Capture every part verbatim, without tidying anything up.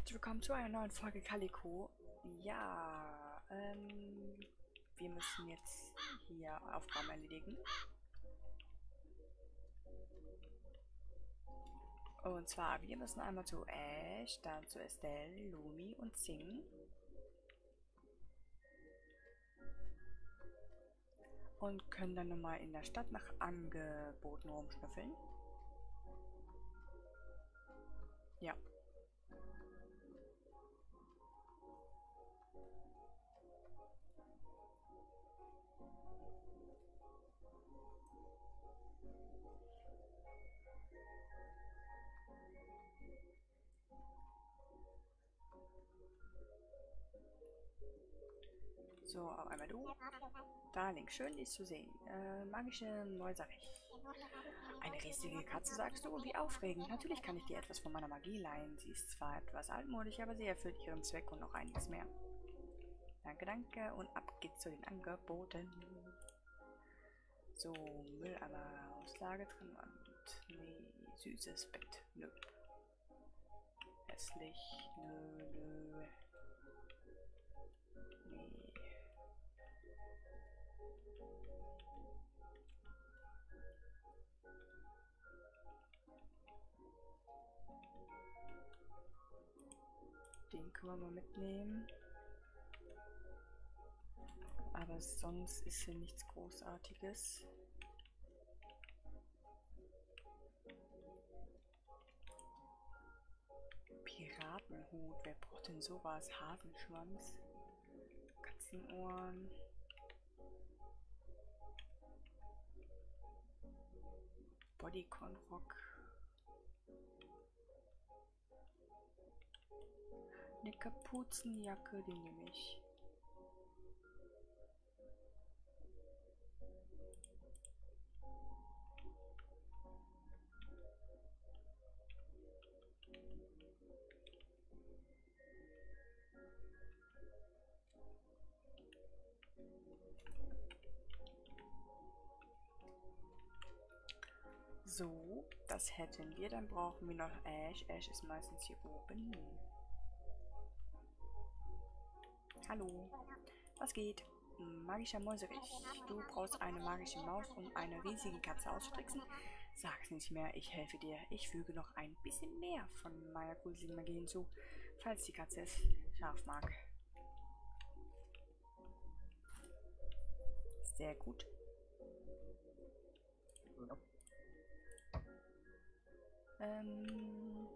Herzlich willkommen zu einer neuen Folge Calico. Ja, ähm, wir müssen jetzt hier Aufgaben erledigen. Und zwar, wir müssen einmal zu Ash, dann zu Estelle, Lumi und Sing. Und können dann nochmal in der Stadt nach Angeboten rumschnüffeln. Ja. So, aber einmal du. Darling, schön dich zu sehen. Äh, magische Neusache. Eine riesige Katze, sagst du? Wie aufregend. Natürlich kann ich dir etwas von meiner Magie leihen. Sie ist zwar etwas altmodisch, aber sie erfüllt ihren Zweck und noch einiges mehr. Danke, danke. Und ab geht's zu den Angeboten. So, Mülleimer Auslage drin und nee, süßes Bett. Nö. Hässlich. Nö, nö. Nee. Den können wir mal mitnehmen. Aber sonst ist hier nichts Großartiges. Piratenhut, wer braucht denn sowas? Hasenschwanz, Katzenohren. Bodyconrock. Eine Kapuzenjacke, die nehme ich. So, das hätten wir. Dann brauchen wir noch Ash. Ash ist meistens hier oben. Hallo. Was geht? Magischer Mäuserich. Du brauchst eine magische Maus, um eine riesige Katze auszutricksen. Sag's nicht mehr, ich helfe dir. Ich füge noch ein bisschen mehr von meiner gruseligen Magie hinzu, falls die Katze es scharf mag. Sehr gut. Ähm.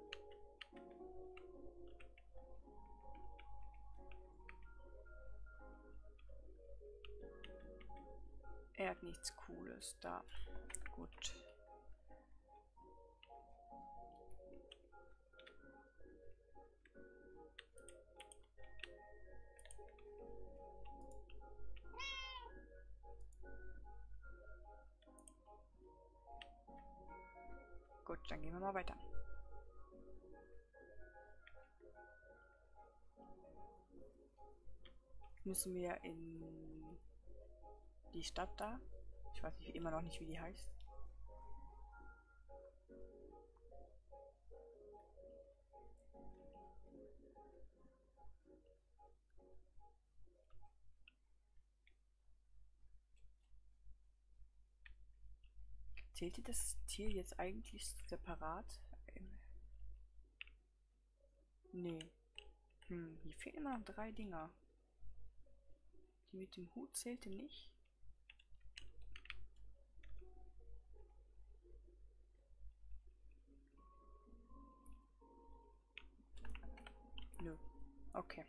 Er hat nichts Cooles da. Gut. Gut, dann gehen wir mal weiter. Müssen wir in die Stadt da? Ich weiß nicht, immer noch nicht, wie die heißt. Zählt ihr das Tier jetzt eigentlich separat? Nee. Hm, hier fehlen noch drei Dinger. Die mit dem Hut zählte nicht. Nö. Okay.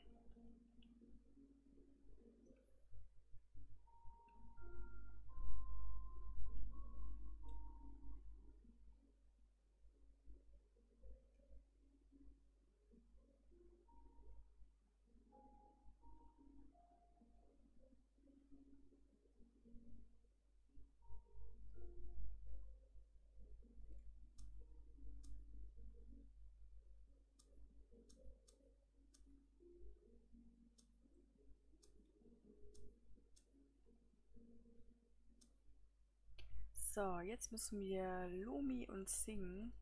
So, jetzt müssen wir Lumi und Sing.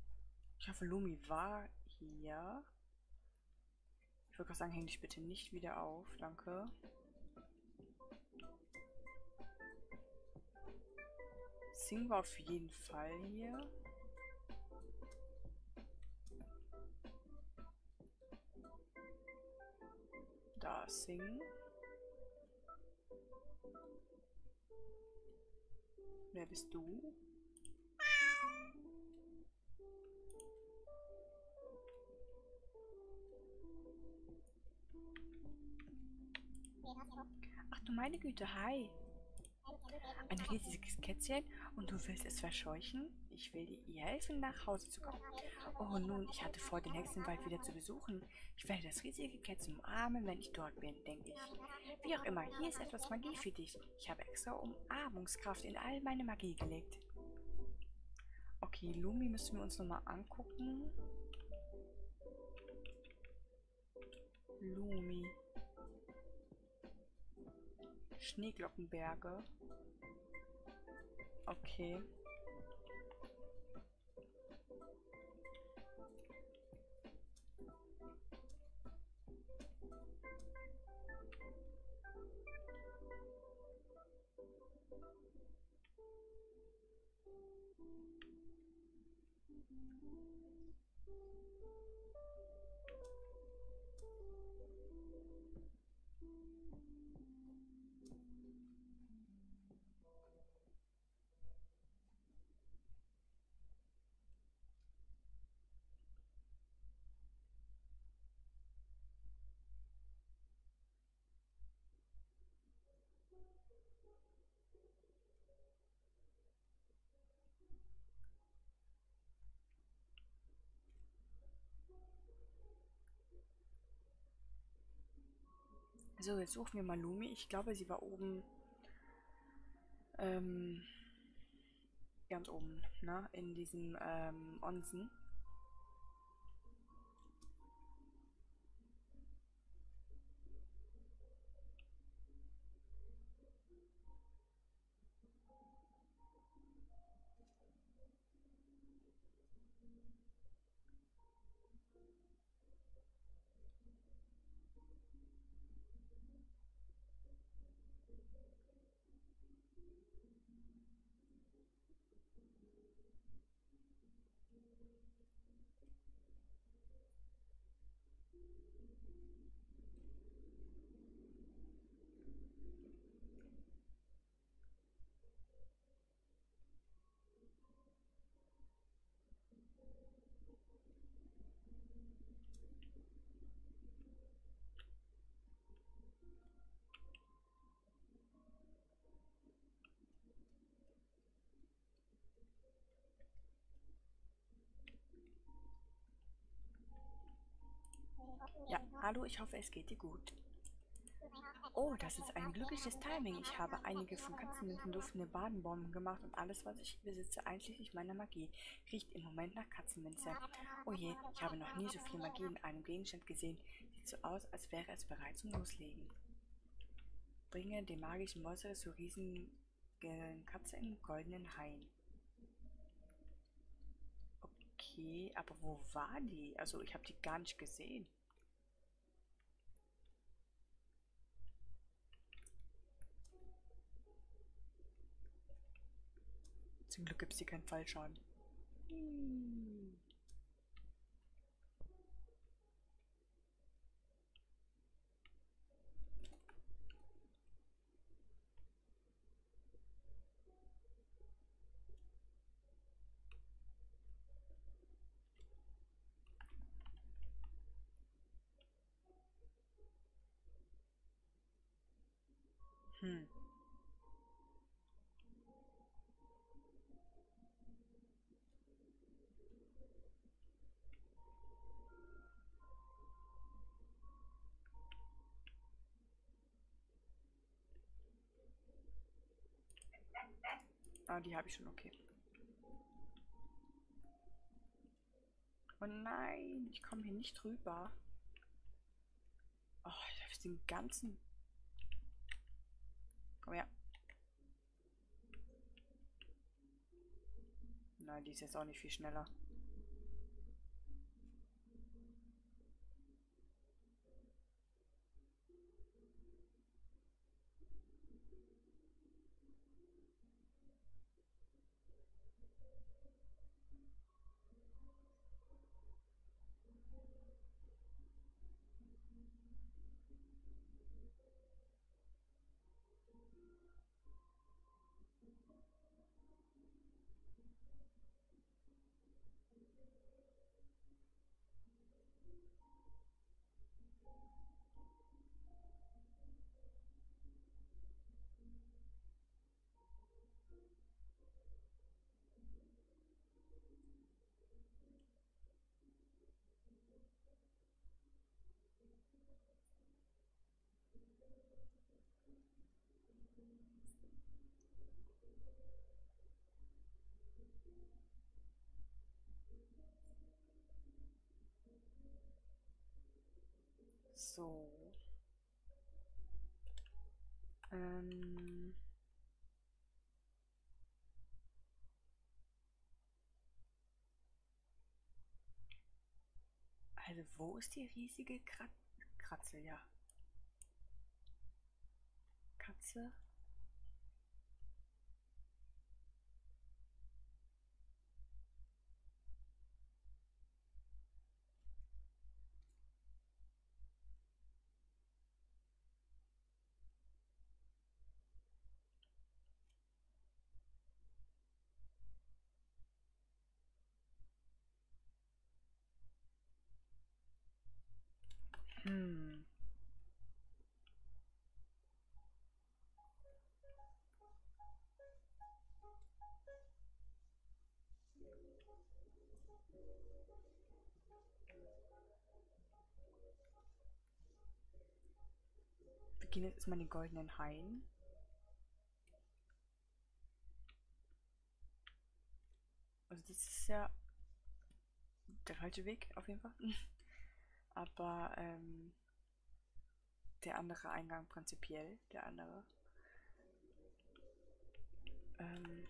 Ich hoffe, Lumi war hier. würde gerade sagen, häng dich bitte nicht wieder auf. Danke. Sing war auf jeden Fall hier. Da ist Sing. Wer bist du? Ach du meine Güte, hi! Ein riesiges Kätzchen und du willst es verscheuchen? Ich will dir helfen, nach Hause zu kommen. Oh nun, ich hatte vor, den Hexenwald wieder zu besuchen. Ich werde das riesige Kätzchen umarmen, wenn ich dort bin, denke ich. Wie auch immer, hier ist etwas Magie für dich. Ich habe extra Umarmungskraft in all meine Magie gelegt. Okay, Lumi müssen wir uns nochmal angucken. Lumi. Schneeglockenberge. Okay. So, jetzt suchen wir mal Lumi. Ich glaube, sie war oben, ähm, ganz oben, ne, in diesem, ähm, Onsen. Ja, hallo, ich hoffe, es geht dir gut. Oh, das ist ein glückliches Timing. Ich habe einige von Katzenminten duftende Badenbomben gemacht und alles, was ich besitze, einschließlich meiner Magie, riecht im Moment nach Katzenminze. Oh je, ich habe noch nie so viel Magie in einem Gegenstand gesehen. Sieht so aus, als wäre es bereit zum Loslegen. Bringe den magischen Monster zur riesigen Katze im goldenen Hain. Okay, aber wo war die? Also, ich habe die gar nicht gesehen. Zum Glück gibt es hier keinen Fallschaden. Hm. Hm. Ah, die habe ich schon, okay. Oh nein, ich komme hier nicht rüber. Oh, ich habe den ganzen... Komm her. Nein, die ist jetzt auch nicht viel schneller. So. Ähm. Also wo ist die riesige Krat Kratze? Ja. Katze. Hm. Wir gehen jetzt erstmal in den goldenen Hain. Also das ist ja der falsche Weg auf jeden Fall. Aber ähm, der andere Eingang prinzipiell, der andere. Ähm,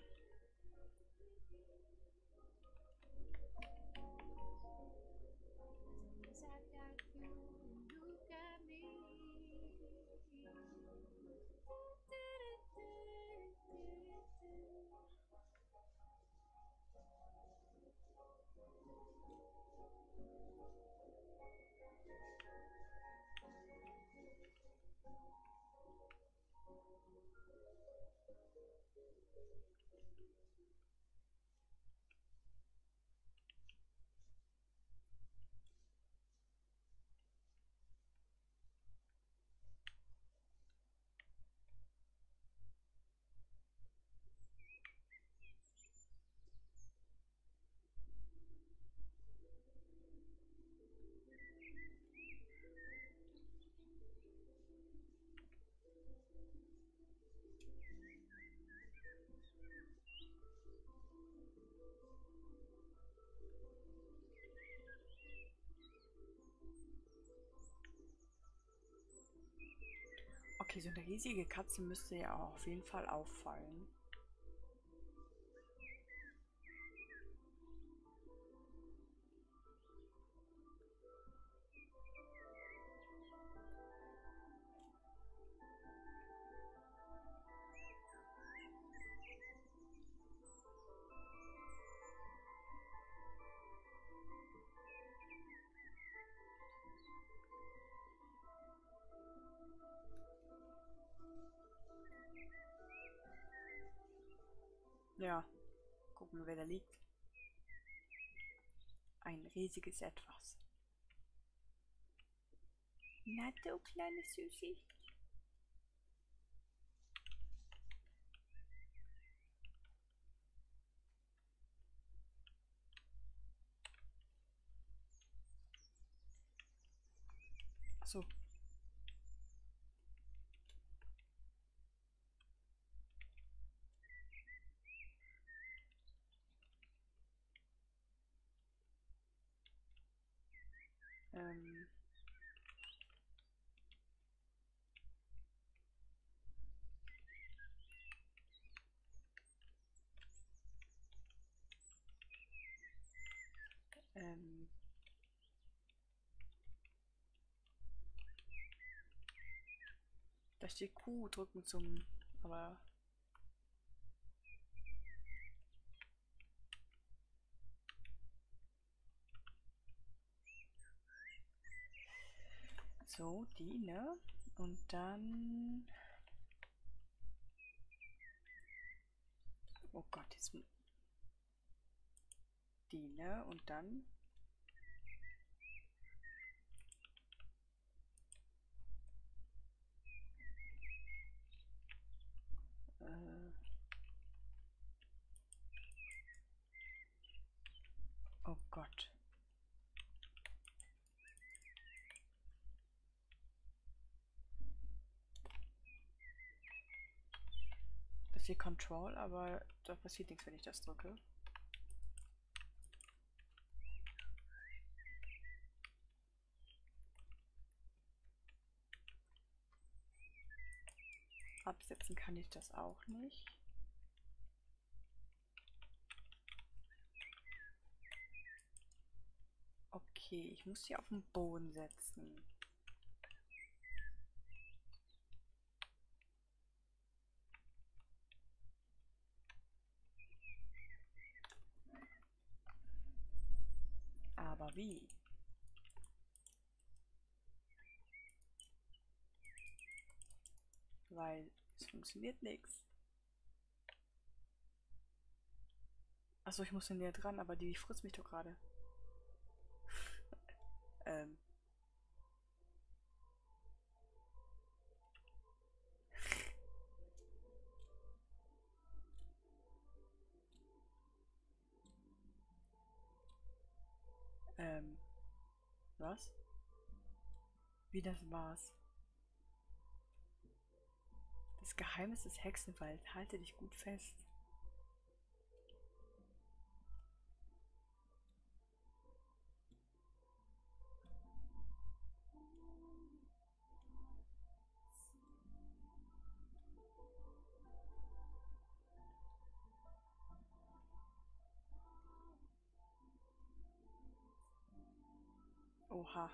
Okay, so eine riesige Katze müsste ja auch auf jeden Fall auffallen. Ja, gucken, wer da liegt. Ein riesiges Etwas. Na, du kleine Süßi. So. Ähm. Da steht Q drücken zum, aber so, die, ne? Und dann... Oh Gott, jetzt... Die, ne? Und dann... Äh oh Gott. Hier Control, aber da passiert nichts, wenn ich das drücke. Absetzen kann ich das auch nicht. Okay, ich muss sie auf den Boden setzen. Aber wie? Weil es funktioniert nichts. Achso, ich muss näher dran, aber die frisst mich doch gerade. ähm. Ähm. Was? Wie, das war's? Das Geheimnis des Hexenwalds. Halte dich gut fest. Oha.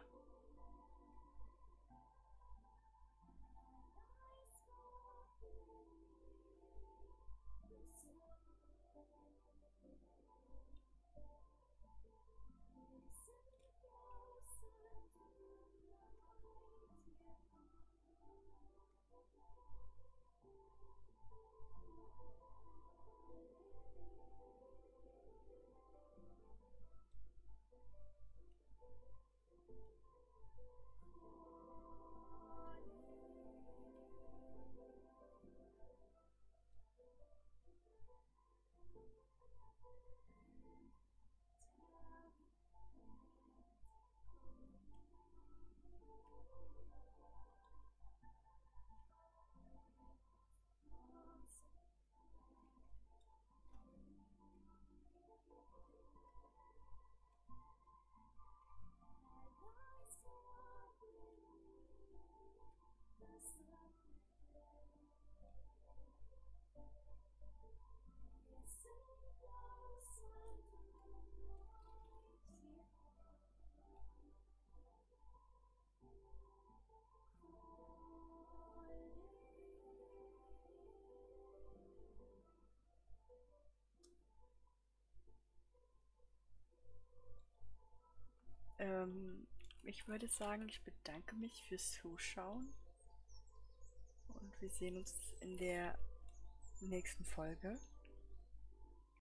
Ähm, ich würde sagen, ich bedanke mich fürs Zuschauen und wir sehen uns in der nächsten Folge.